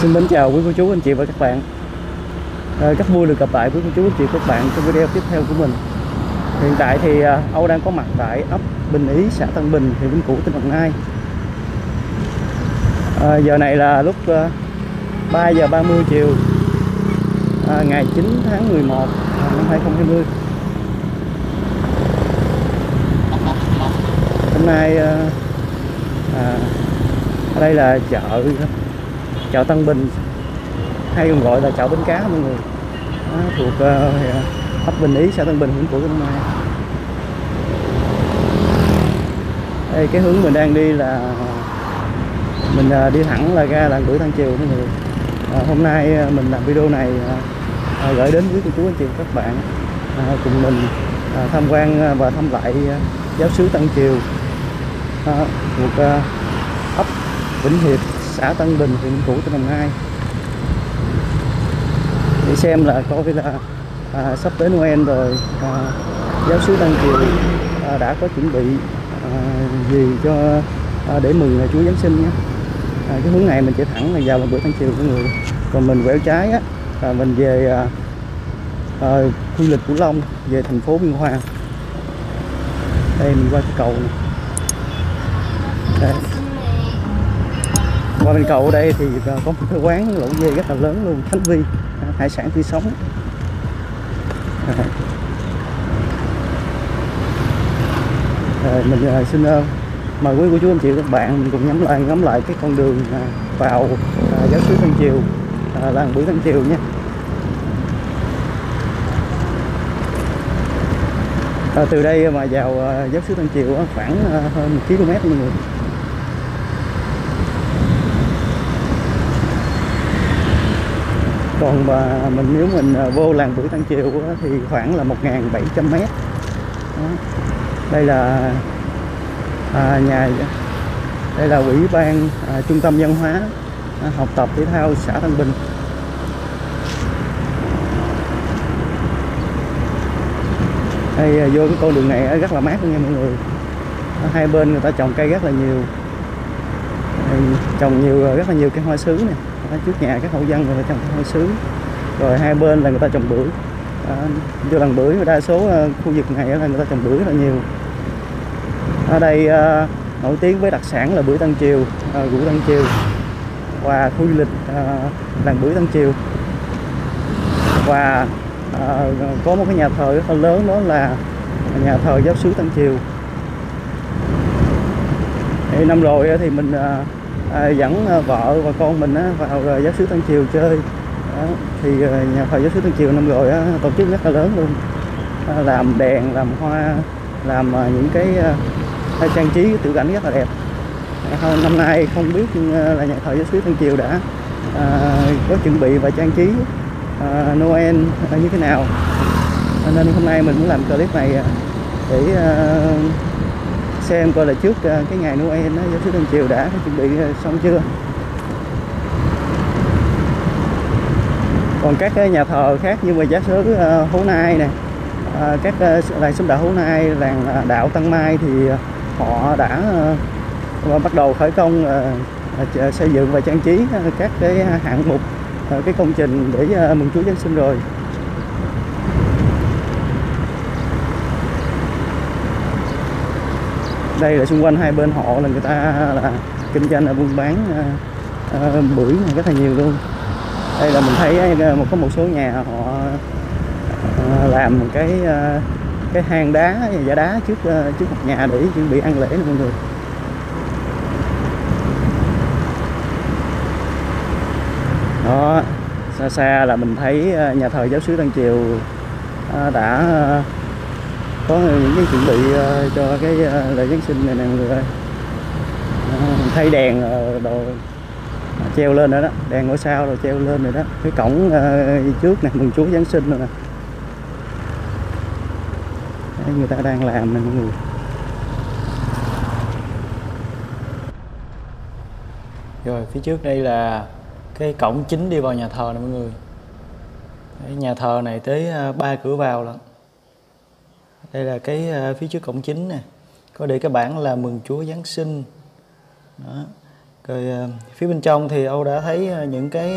Xin mến chào quý cô chú, anh chị và các bạn. Rất vui được gặp lại quý cô chú, anh chị các bạn trong video tiếp theo của mình. Hiện tại thì Âu đang có mặt tại ấp Bình Ý, xã Tân Bình, huyện Vĩnh Cửu, tỉnh Đồng Nai. Giờ này là lúc 3:30 chiều ngày 9 tháng 11 năm 2020. Hôm nay ở đây là chợ Tân Bình, hay còn gọi là chợ Bến Cá mọi người, thuộc ấp Bình Ý, xã Tân Bình, huyện Vĩnh Cửu, Đồng Nai. Đây, cái hướng mình đang đi là mình đi thẳng là ra làng Bưởi Tân Triều mọi người. Hôm nay mình làm video này gửi đến quý cô chú anh chị các bạn cùng mình tham quan và thăm lại giáo xứ Tân Triều, thuộc ấp Vĩnh Hiệp, xã Tân Bình, huyện Vĩnh Cửu, tỉnh Đồng Nai, để xem là coi là sắp tới Noel rồi, giáo xứ Tân Triều đã có chuẩn bị gì cho để mừng ngày Chúa Giáng sinh nhé. Cái hướng này mình chạy thẳng là vào làng Bưởi Tân Triều của người, còn mình quẹo trái á, mình về khu du lịch Cửu Long, về thành phố Biên Hòa. Đây mình qua cái cầu này. Đây. Qua bên cầu ở đây thì có một cái quán lẩu dê rất là lớn luôn, Khánh Vi, hải sản tươi sống. Rồi mình xin mời quý cô chú anh chị các bạn mình cùng ngắm lại cái con đường vào giáo xứ Tân Triều, làng Bưởi Tân Triều nha. Từ đây mà vào giáo xứ Tân Triều khoảng hơn 1 km mọi người. Còn mà mình nếu mình vô làng Bưởi Tân Triều thì khoảng là 1.700 m. Đây là đây là Ủy ban Trung tâm Văn hóa Học tập Thể thao xã Tân Bình. Đây, vô cái con đường này rất là mát luôn nha mọi người. Hai bên người ta trồng cây rất là nhiều, trồng rất là nhiều cây hoa sứ nè. Trước nhà các hộ dân người ta trồng hoa sứ, rồi hai bên là người ta trồng bưởi. Vô làng bưởi đa số khu vực này là người ta trồng bưởi rất là nhiều. Ở đây nổi tiếng với đặc sản là bưởi Tân Triều, củ Tân Triều và khu du lịch làng Bưởi Tân Triều. Và có một cái nhà thờ rất là lớn, đó là nhà thờ giáo xứ Tân Triều. Thì năm rồi thì mình dẫn vợ và con mình vào giáo xứ Tân Triều chơi. Thì nhà thờ giáo xứ Tân Triều năm rồi tổ chức rất là lớn luôn, làm đèn, làm hoa, làm những cái trang trí tiểu cảnh rất là đẹp. Năm nay không biết là nhà thờ giáo xứ Tân Triều đã có chuẩn bị và trang trí Noel như thế nào, nên hôm nay mình muốn làm clip này để xem coi là trước cái ngày Noel giáo xứ Tân Triều đã chuẩn bị xong chưa. Còn các nhà thờ khác như mà giáo xứ Hố Nai nè, các làng xóm đạo Hố Nai, làng đạo Tân Mai thì họ đã bắt đầu khởi công xây dựng và trang trí các cái hạng mục, cái công trình để mừng Chúa Giáng sinh rồi. Đây là xung quanh hai bên họ là người ta là kinh doanh, là buôn bán bưởi này rất là nhiều luôn. Đây là mình thấy có một số nhà họ làm một cái hang đá, giả đá trước một nhà để chuẩn bị ăn lễ mọi người. Đó, xa xa là mình thấy nhà thờ giáo xứ Tân Triều đã có những cái chuẩn bị cho cái lễ Giáng sinh này nè mọi người ơi. Mình thấy đèn đồ treo lên rồi đó, đèn ngôi sao rồi treo lên rồi đó. Cái cổng trước nè, mừng Chúa Giáng sinh rồi nè. Đấy, người ta đang làm nè mọi người. Rồi phía trước đây là cái cổng chính đi vào nhà thờ nè mọi người. Đấy, nhà thờ này tới 3 cửa vào lận. Đây là cái phía trước cổng chính nè, có để cái bảng là mừng Chúa Giáng sinh. Đó. Rồi phía bên trong thì Âu đã thấy những cái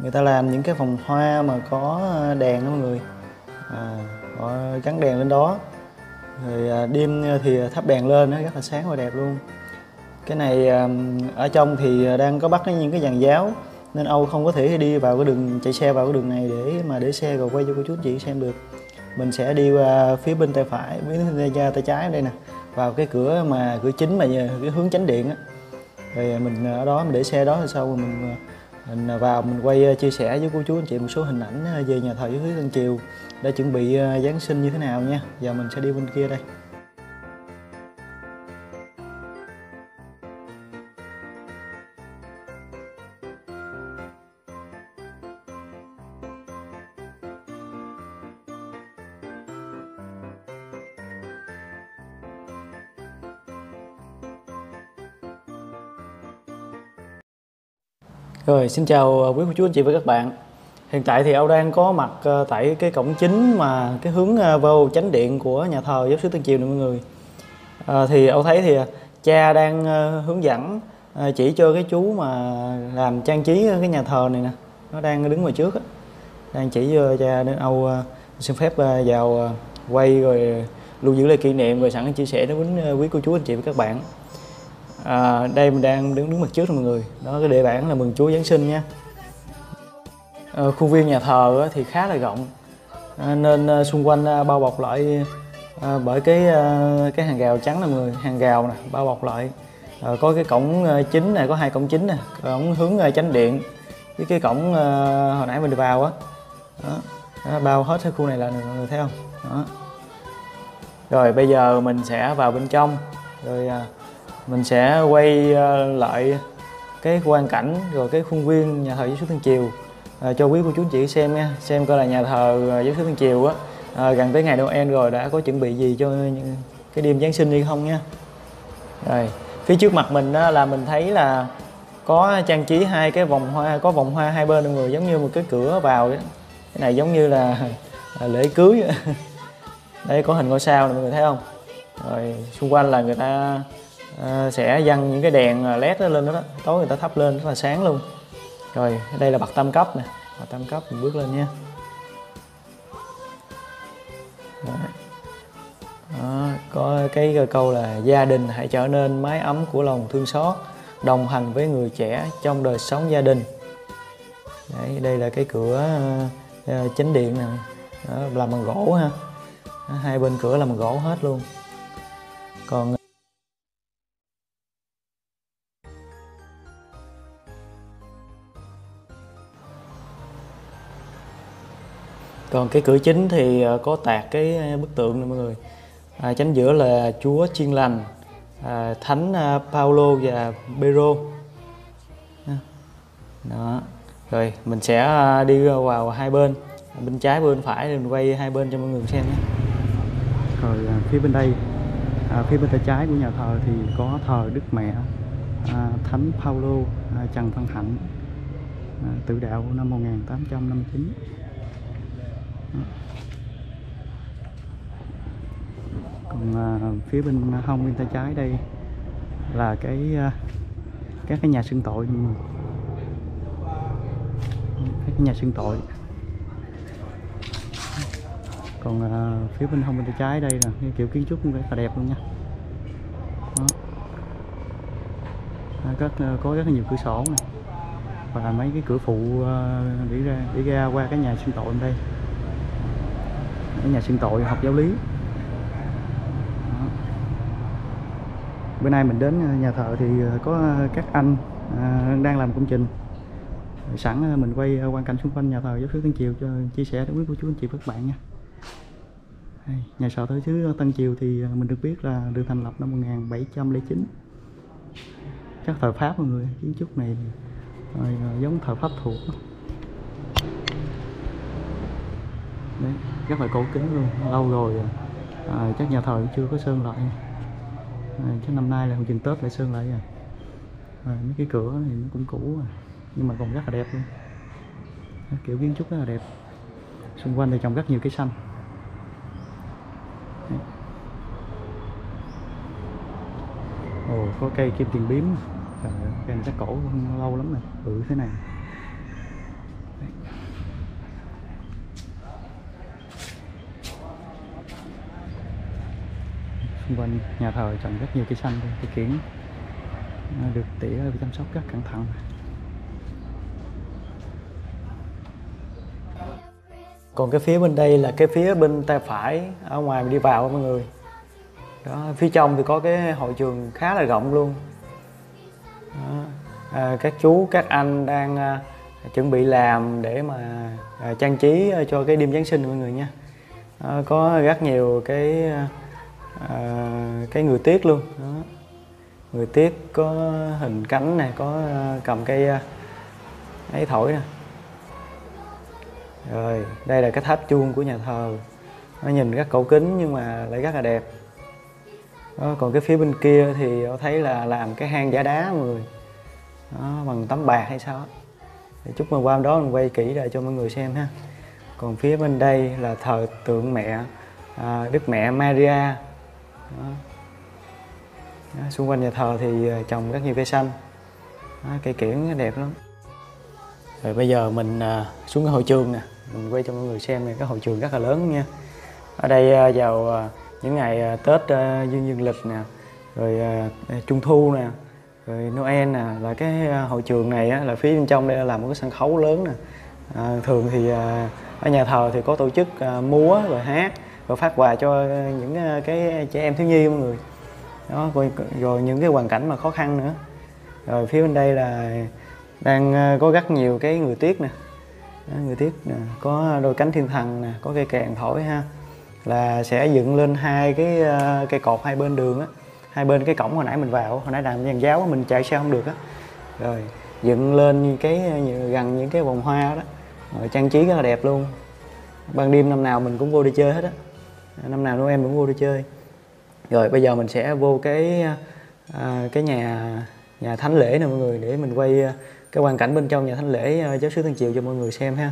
người ta làm những cái phòng hoa mà có đèn đó mọi người, họ gắn đèn lên đó. Rồi đêm thì thắp đèn lên, nó rất là sáng và đẹp luôn. Cái này ở trong thì đang có bắt những cái dàn giáo, nên Âu không có thể đi vào cái đường, chạy xe vào cái đường này để mà để xe rồi quay cho cô chú chị xem được. Mình sẽ đi qua phía bên tay phải, bên tay trái đây nè, vào cái cửa mà cửa chính mà cái hướng chánh điện á. Rồi mình ở đó mình để xe đó, sau rồi mình vào mình quay chia sẻ với cô chú anh chị một số hình ảnh về nhà thờ Giáo Xứ Tân Triều đã chuẩn bị Giáng sinh như thế nào nha. Giờ mình sẽ đi bên kia đây. Rồi, xin chào quý cô chú anh chị và các bạn. Hiện tại thì Âu đang có mặt tại cái cổng chính mà cái hướng vào chánh điện của nhà thờ Giáo Xứ Tân Triều này mọi người. Thì Âu thấy thì cha đang hướng dẫn chỉ cho cái chú mà làm trang trí cái nhà thờ này nè, nó đang đứng ngoài trước á, đang chỉ cho cha, nên Âu xin phép vào quay rồi lưu giữ lại kỷ niệm rồi sẵn chia sẻ đến quý cô chú anh chị và các bạn. Đây mình đang đứng mặt trước rồi mọi người. Đó, cái địa bản là mừng Chúa Giáng sinh nha. Khu viên nhà thờ thì khá là rộng, nên xung quanh bao bọc lại bởi cái hàng rào trắng này mọi người. Hàng rào nè, bao bọc lại. Có cái cổng chính này, có hai cổng chính nè, cổng hướng chánh điện với cái cổng hồi nãy mình vào á. Bao hết cái khu này là mọi người thấy không? Đó. Rồi bây giờ mình sẽ vào bên trong, rồi mình sẽ quay lại cái quang cảnh rồi cái khuôn viên nhà thờ Giáo Xứ Tân Triều cho quý cô chú chị xem nha, xem coi là nhà thờ Giáo Xứ Tân Triều á gần tới ngày Noel rồi đã có chuẩn bị gì cho cái đêm Giáng sinh hay không nha. Rồi phía trước mặt mình đó là mình thấy là có trang trí hai cái vòng hoa, có vòng hoa hai bên mọi người, giống như một cái cửa vào đó. Cái này giống như là lễ cưới đây, có hình ngôi sao này mọi người thấy không. Rồi xung quanh là người ta sẽ dăng những cái đèn led đó lên đó, tối người ta thắp lên rất là sáng luôn. Rồi đây là bậc tam cấp nè, bậc tam cấp mình bước lên nha. Đó, có cái câu là gia đình hãy trở nên mái ấm của lòng thương xót, đồng hành với người trẻ trong đời sống gia đình. Đấy, đây là cái cửa chánh điện nè, làm bằng gỗ ha, hai bên cửa làm bằng gỗ hết luôn. Còn cái cửa chính thì có tạc cái bức tượng này mọi người. Chánh giữa là Chúa Chiên Lành, Thánh Paulo và Pêrô. Đó. Rồi mình sẽ đi vào hai bên, bên trái bên phải để mình quay hai bên cho mọi người xem nhé. Rồi phía bên đây, phía bên tay trái của nhà thờ thì có thờ Đức Mẹ, Thánh Paulo, Trần Văn Hạnh, tự đạo năm 1859. Còn phía bên hông bên tay trái đây là cái các cái nhà xưng tội, các cái nhà xưng tội. Còn phía bên hông bên tay trái đây là kiểu kiến trúc cũng rất là đẹp luôn nha. Đó. Có rất là nhiều cửa sổ này và mấy cái cửa phụ để ra qua cái nhà xưng tội bên đây. Ở nhà xưng tội học giáo lý. Đó. Bữa nay mình đến nhà thờ thì có các anh đang làm công trình. Sẵn mình quay quang cảnh xung quanh nhà thờ Giáo Xứ Tân Triều cho chia sẻ đến quý cô chú anh chị và các bạn nha. Nhà thờ Giáo Xứ Tân Triều thì mình được biết là được thành lập năm 1709. Các thời Pháp mọi người, kiến trúc này giống thời Pháp thuộc. Đấy, rất là cổ kính luôn, lâu rồi chắc nhà thờ chưa có sơn lại, chắc năm nay là hồi trình Tết lại sơn lại rồi. Mấy cái cửa thì nó cũng cũ rồi, nhưng mà còn rất là đẹp luôn, kiểu kiến trúc rất là đẹp. Xung quanh thì trồng rất nhiều cây xanh. Ồ, có cây kim tiền biếm, trời ơi, cây này chắc cổ không lâu lắm rồi. Ừ, thế này. Xung quanh nhà thờ trồng rất nhiều cây xanh, cây kiển được tỉa và chăm sóc rất cẩn thận. Còn cái phía bên đây là cái phía bên tay phải ở ngoài mình đi vào mọi người. Đó, phía trong thì có cái hội trường khá là rộng luôn. Đó. Các chú, các anh đang chuẩn bị làm để mà trang trí cho cái đêm Giáng sinh mọi người nha. Có rất nhiều cái người tiết luôn. Đó. Người tiết có hình cánh này, có cầm cây ấy thổi nè. Rồi, đây là cái tháp chuông của nhà thờ. Nó nhìn rất cổ kính nhưng mà lại rất là đẹp. Đó, còn cái phía bên kia thì tôi thấy là làm cái hang giả đá mọi người. Đó, bằng tấm bạc hay sao. Thì chút mừng qua hôm đó mình quay kỹ lại cho mọi người xem ha. Còn phía bên đây là thờ tượng mẹ, Đức Mẹ Maria. Đó. Đó, xung quanh nhà thờ thì trồng rất nhiều cây xanh. Đó, cây kiểng đẹp lắm. Rồi bây giờ mình xuống cái hội trường nè, mình quay cho mọi người xem nè, cái hội trường rất là lớn nha. Ở đây vào những ngày Tết dương lịch nè, rồi Trung thu nè, rồi Noel nè, là cái hội trường này là phía bên trong đây là một cái sân khấu lớn nè. Thường thì ở nhà thờ thì có tổ chức múa rồi hát rồi phát quà cho những cái trẻ em thiếu nhi mọi người. Đó, rồi những cái hoàn cảnh mà khó khăn nữa. Rồi phía bên đây là đang có rất nhiều cái người tiết nè. Người tiết nè, có đôi cánh thiên thần nè, có cây kèn thổi ha. Là sẽ dựng lên hai cái cây cột hai bên đường á. Hai bên cái cổng hồi nãy mình vào, hồi nãy làm giàn giáo mình chạy xe không được á. Rồi dựng lên cái gần những cái vòng hoa đó. Rồi trang trí rất là đẹp luôn. Ban đêm năm nào mình cũng vô đi chơi hết á. Năm nào Noel cũng vô đi chơi. Rồi bây giờ mình sẽ vô cái nhà thánh lễ nè mọi người, để mình quay cái hoàn cảnh bên trong nhà thánh lễ Giáo Xứ Tân Triều cho mọi người xem ha.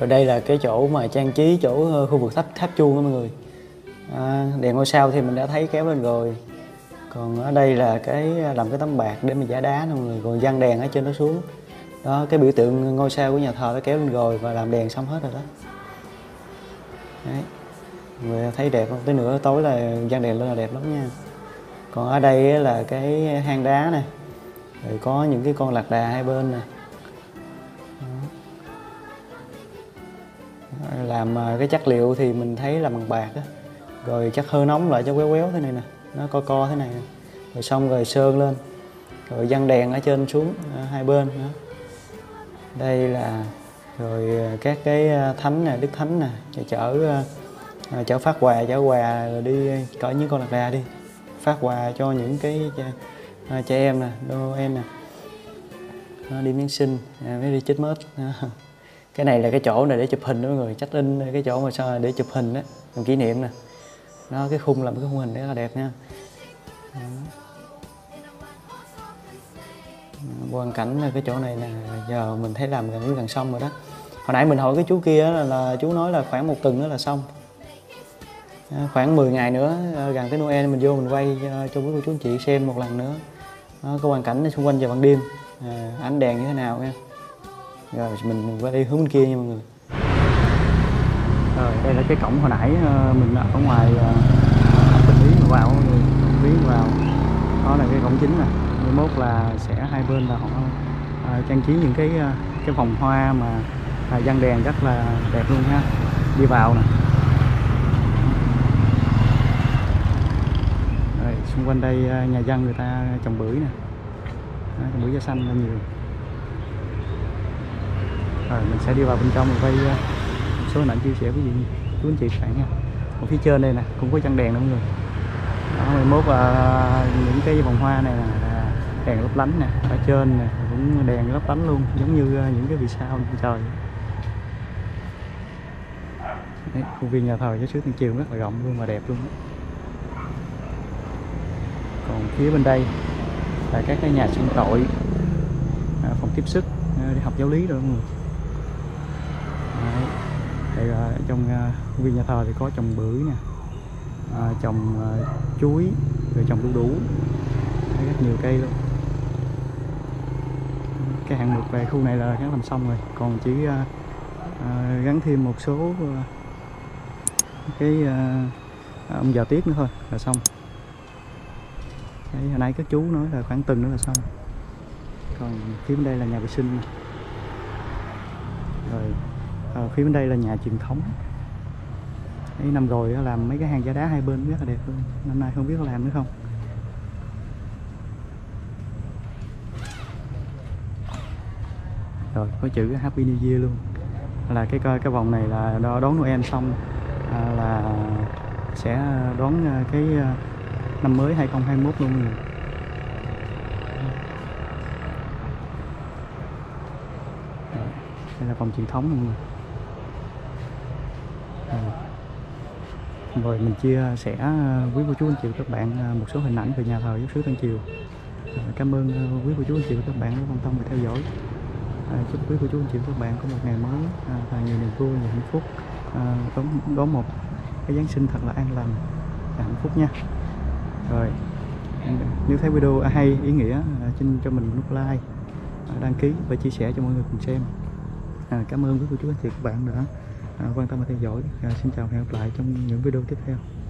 Rồi đây là cái chỗ mà trang trí, chỗ khu vực tháp chuông đó mọi người. Đèn ngôi sao thì mình đã thấy kéo lên rồi. Còn ở đây là cái làm cái tấm bạc để mình giả đá nè mọi người. Còn dăng đèn ở trên nó xuống. Đó, cái biểu tượng ngôi sao của nhà thờ đã kéo lên rồi và làm đèn xong hết rồi đó. Đấy. Mọi người thấy đẹp không? Tới nửa tối là dăng đèn lên là đẹp lắm nha. Còn ở đây là cái hang đá này. Rồi có những cái con lạc đà hai bên nè. Làm cái chất liệu thì mình thấy là bằng bạc á. Rồi chắc hơi nóng lại cho quéo thế này nè. Nó co thế này nè. Rồi xong rồi sơn lên. Rồi dăng đèn ở trên xuống hai bên nữa. Đây là rồi các cái thánh nè, đức thánh nè, chở phát quà, chở quà rồi đi cỡ những con lạc đà đi. Phát quà cho những cái trẻ em nè, đô em nè. Đi Giáng sinh, mới đi chết mết. Cái này là cái chỗ này để chụp hình đó mọi người, check in cái chỗ mà sao để chụp hình đó, làm kỷ niệm nè. Nó cái khung làm cái khung hình rất là đẹp nha. Đó. Quan cảnh là cái chỗ này nè, giờ mình thấy làm gần xong rồi đó. Hồi nãy mình hỏi cái chú kia là chú nói là khoảng một tuần nữa là xong. Khoảng 10 ngày nữa gần tới Noel mình vô mình quay cho quý cô chú anh chị xem một lần nữa. Đó, cái hoàn cảnh xung quanh vào ban đêm, ánh đèn như thế nào nha. Rồi mình qua đi hướng bên kia nha mọi người. Rồi đây là cái cổng hồi nãy mình ở ngoài bên Ý mà vào mọi người, Ý vào. Đó là cái cổng chính nè. Mốt là sẽ hai bên là họ trang trí những cái vòng hoa mà dăng đèn rất là đẹp luôn ha. Đi vào nè. Rồi xung quanh đây nhà dân người ta trồng bưởi nè. bưởi da xanh là nhiều. Rồi mình sẽ đi vào bên trong quay một số hình ảnh chia sẻ với chú anh chị các bạn nha. Ở phía trên đây nè cũng có chân đèn đó mọi người. Đó, 11 những cái vòng hoa này là đèn lấp lánh nè, ở trên nè cũng đèn lấp lánh luôn, giống như những cái vì sao trên trời. Đấy, khu viên nhà thờ Giáo Xứ Tân Triều rất là rộng luôn và đẹp luôn. Còn phía bên đây là các cái nhà xung tội, phòng tiếp sức để học giáo lý rồi mọi người. Thì trong khu viên nhà thờ thì có trồng bưởi nè, trồng chuối, rồi trồng đu đủ, rất nhiều cây luôn. Cái hạng mục về khu này là gắn làm xong rồi, còn chỉ gắn thêm một số cái ông già tiết nữa thôi là xong. Đấy, hồi nãy các chú nói là khoảng tuần nữa là xong. Còn phía bên đây là nhà vệ sinh này. Rồi phía bên đây là nhà truyền thống. Đấy, năm rồi làm mấy cái hàng giá đá hai bên rất là đẹp luôn, năm nay không biết có làm nữa không. Rồi có chữ Happy New Year luôn, là cái vòng này là đón Noel xong là sẽ đón cái năm mới 2021 luôn rồi. Đây là phòng truyền thống luôn rồi. Rồi mình chia sẻ quý cô chú anh chị các bạn một số hình ảnh về nhà thờ Giáo Xứ Tân Triều. Cảm ơn quý cô chú anh chị các bạn đã quan tâm và theo dõi. Chúc quý cô chú anh chị các bạn có một ngày mới và nhiều niềm vui, nhiều hạnh phúc, đón một cái Giáng sinh thật là an lành và hạnh phúc nha. Rồi nếu thấy video hay, ý nghĩa, xin cho mình nút like, đăng ký và chia sẻ cho mọi người cùng xem. Cảm ơn quý cô chú anh chị các bạn đã quan tâm và theo dõi. Xin chào và hẹn gặp lại trong những video tiếp theo.